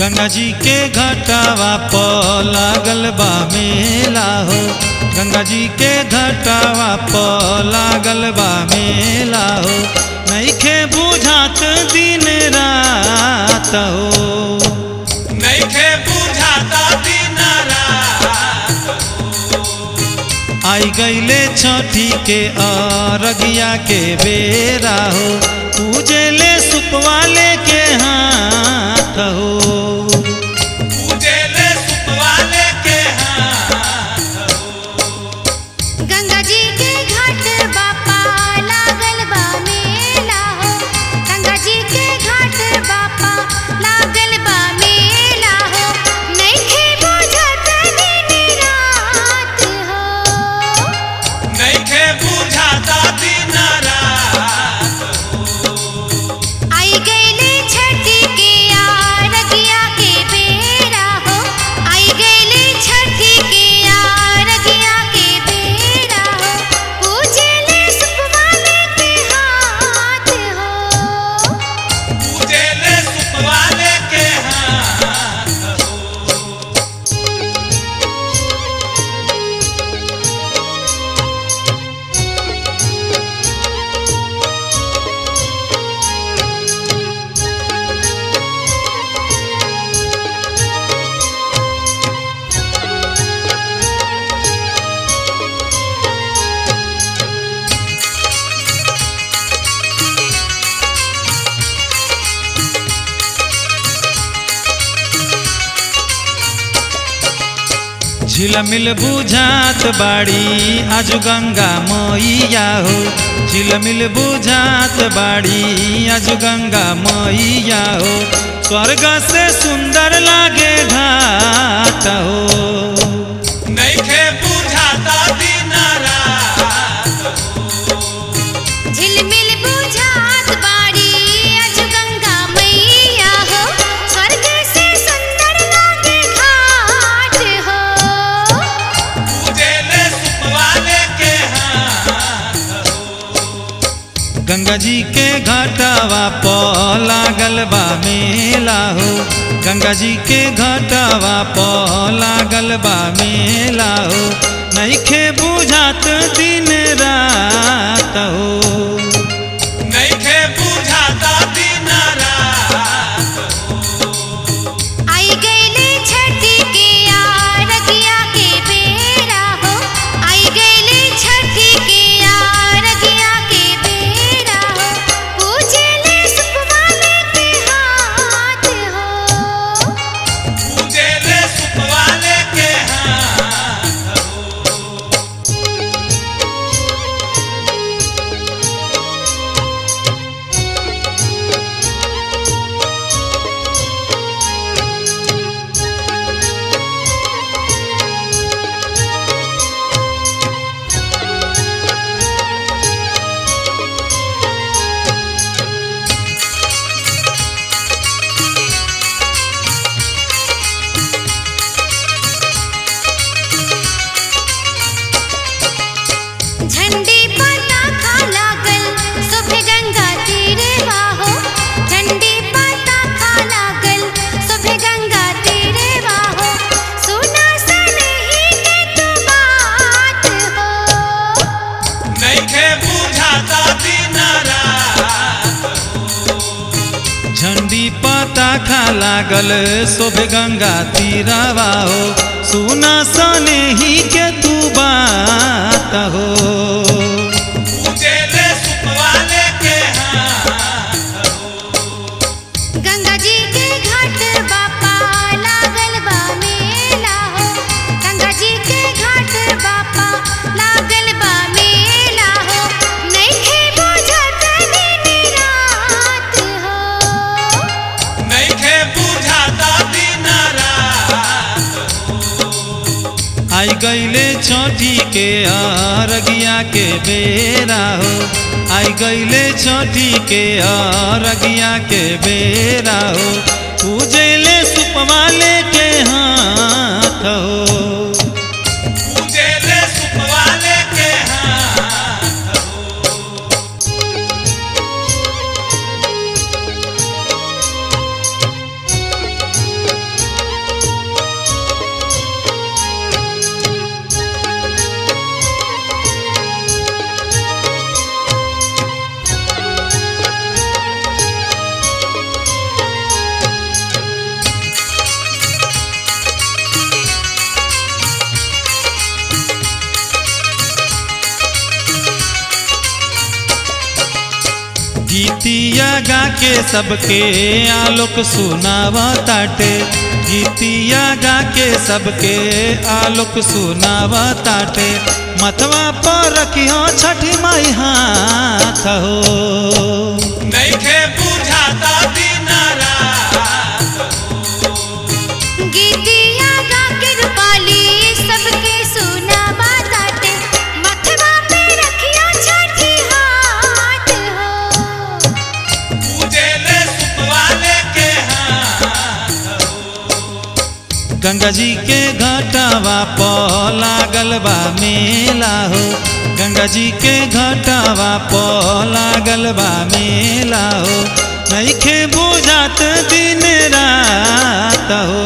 गंगा जी के घटावा प लागल बा मेला हो, गंगा जी के घटावा प लागल बा मेला हो, नइखे बुझात दिन रात हो, नइखे बुझात दिन रात हो। आई गईले छठी के अरगिया के बेरा हो, पूजेले सुपवाले के हाथ हो, पूजेले सुपवाले के हाथ हो। गंगा जी के घाट बापा लागल बा मेला हो, गंगा जी के घाट बापा लागल बा मेला हो, नइखे बुझात दिन रात हो, नइखे बुझात दिन रात। झिलमिल बुझात बाड़ी आज गंगा मैया हो, झिलमिल बुझात बाड़ी आज गंगा मैया हो, स्वर्ग से सुंदर लागे घाट हो, नइखे बुझात दिन रात हो। झिलमिल बुझात बाड़ी आज गंगा मैया हो, स्वर्ग से सुंदर लागे घाट हो, गंगा जी के घाटावा प लागल बा मेला हो, गंगा जी के घाटावा प लागल बा मेला हो, नइखे बुझात दिन रात हो, नइखे बुझात दिन रात हो। आई गईले छठी के अरगिया के बेरा हो, आई गईले छठी के अरगिया के बेरा, पूजेले सुपवाले के हाथ हो, पूजेले सुपवाले के हाथ हो। झंडी पताका लागल शोभे गंगा तीरवा हो, झंडी पताका लागल शोभे गंगा तीरवा हो, सुना सनही के तो बात हो, नइखे बुझात दिन रात हो। झंडी पताका लागल शोभे गंगा तीरवा हो, सुना सनही के तू बात हो, आई गईले छठी के अरगिया के बेरा हो, आई गईले छठी के अरगिया के बेरा हो, पूजेले सुपवाले के हाथ हो, पूजेले सुपवाले के हाथ हो। गीतिया के सबके आलोक सुनावा ताटे, गीतिया के सबके आलोक सुनावा ताटे। मतवा पर रखियो छठी माई हाथ हो, नइखे बुझाता दिन रात हो। गीतिया के रूपाली सबके सुनावा ताटे, मतवा पे रखियो छठी हाथ हो। पूजे ले सुपवाले के हाथ हो। गंगा जी के घाटावा पर लागल बा मेला हो, गंगा जी के घाटावा पर लागल बा मेला हो। नइखे बुझात दिन रात हो।